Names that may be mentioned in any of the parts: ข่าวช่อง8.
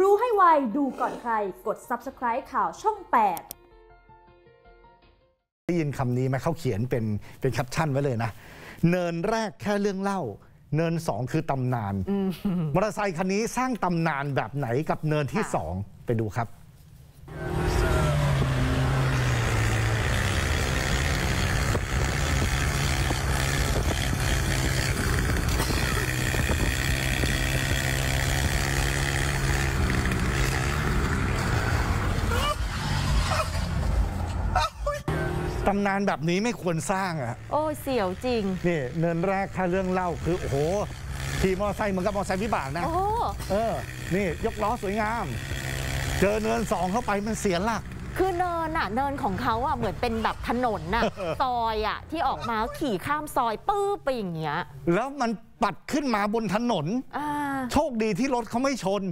รู้ให้ไวดูก่อนใครกด Subscribe ข่าวช่อง 8ได้ยินคำนี้ไหมเขาเขียนเป็นแคปชั่นไว้เลยนะเนินแรกแค่เรื่องเล่าเนินสองคือตำนานมอเตอร์ไซค์คันนี้สร้างตำนานแบบไหนกับเนินที่สองไปดูครับตำนานแบบนี้ไม่ควรสร้างอ่ะโอ้เสียวจริงนี่เนินแรกแค่เรื่องเล่าคือโอ้โหขี่มอเตอร์ไซค์เหมือนกับมอเตอร์ไซค์วิบากนะนี่ยกล้อสวยงามเจอเนินสองเข้าไปมันเสียหลักคือเนินอ่ะเนินของเขาอ่ะเหมือนเป็นแบบถนนน่ะซอยอ่ะที่ออกมาขี่ข้ามซอยปื้อไปอย่างเงี้ยแล้วมันปัดขึ้นมาบนถนนโชคดีที่รถเขาไม่ชน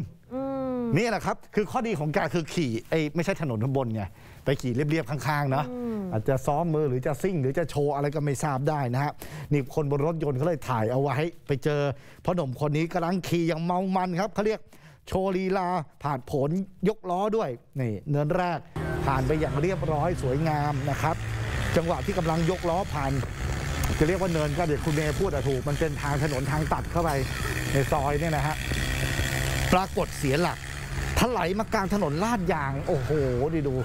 นี่แหละครับคือข้อดีของการคือขี่ไม่ใช่ถนนบนไงไปขี่เรียบๆข้างๆนะอาจจะซ้อมมือหรือจะซิ่งหรือจะโชว์อะไรก็ไม่ทราบได้นะฮะนี่คนบนรถยนต์เขาเลยถ่ายเอาไว้ไปเจอพ่อหนุ่มคนนี้กำลังขี่อย่างเมามันครับเขาเรียกโชว์ลีลาผ่านผลยกล้อด้วยนี่เนินแรกผ่านไปอย่างเรียบร้อยสวยงามนะครับจังหวะที่กำลังยกล้อผ่านจะเรียกว่าเนินก็เดี๋ยวคุณเมย์พูดถูกมันเป็นทางถนนทางตัดเข้าไปในซอยเนี่ยนะฮะปรากฏเสียหลักถลายมากลางถนนลาดยางโอ้โหดู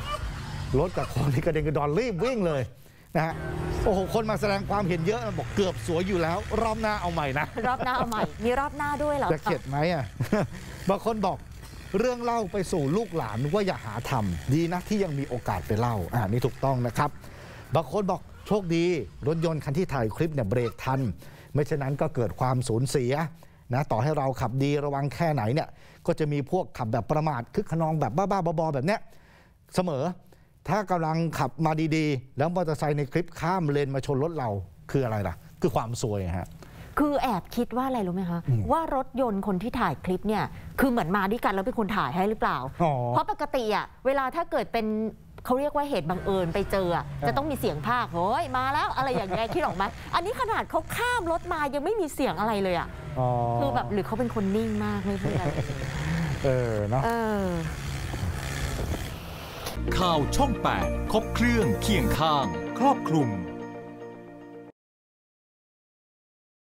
รถกับคนที่กระเด็นกระดอนรีบวิ่งเลยนะฮะโอ้โหคนมาแสดงความเห็นเยอะบอกเกือบสวยอยู่แล้วรอบหน้าเอาใหม่นะรอบหน้าเอาใหม่มีรอบหน้าด้วยเหรอจะเข็ดไหมอ่ะบางคนบอกเรื่องเล่าไปสู่ลูกหลานว่าอย่าหาทำดีนะที่ยังมีโอกาสไปเล่านี่ถูกต้องนะครับบางคนบอกโชคดีรถยนต์คันที่ถ่ายคลิปเนี่ยเบรกทันไม่ฉะนั้นก็เกิดความสูญเสียนะต่อให้เราขับดีระวังแค่ไหนเนี่ยก็จะมีพวกขับแบบประมาทคึกขนองแบบบ้าๆบอๆแบบเนี้ยเสมอถ้ากำลังขับมาดีๆแล้วมอเตอร์ไซค์ในคลิปข้ามเลนมาชนรถเราคืออะไรล่ะคือความซวยฮะคือแอบคิดว่าอะไรรู้ไหมคะว่ารถยนต์คนที่ถ่ายคลิปเนี่ยคือเหมือนมาด้วยกันแล้วเป็นคนถ่ายให้หรือเปล่าเพราะปกติอ่ะเวลาถ้าเกิดเป็นเขาเรียกว่าเหตุบังเอิญไปเจอจะต้องมีเสียงภาคโอ้ยมาแล้วอะไรอย่างเงี้ยคิดออกมาอันนี้ขนาดเขาข้ามรถมายังไม่มีเสียงอะไรเลยอ่ะคือแบบหรือเขาเป็นคนนิ่งมากไม่พูดอะไรเนาะข่าวช่อง 8 ครบเครื่องเคียงข้างครอบคลุม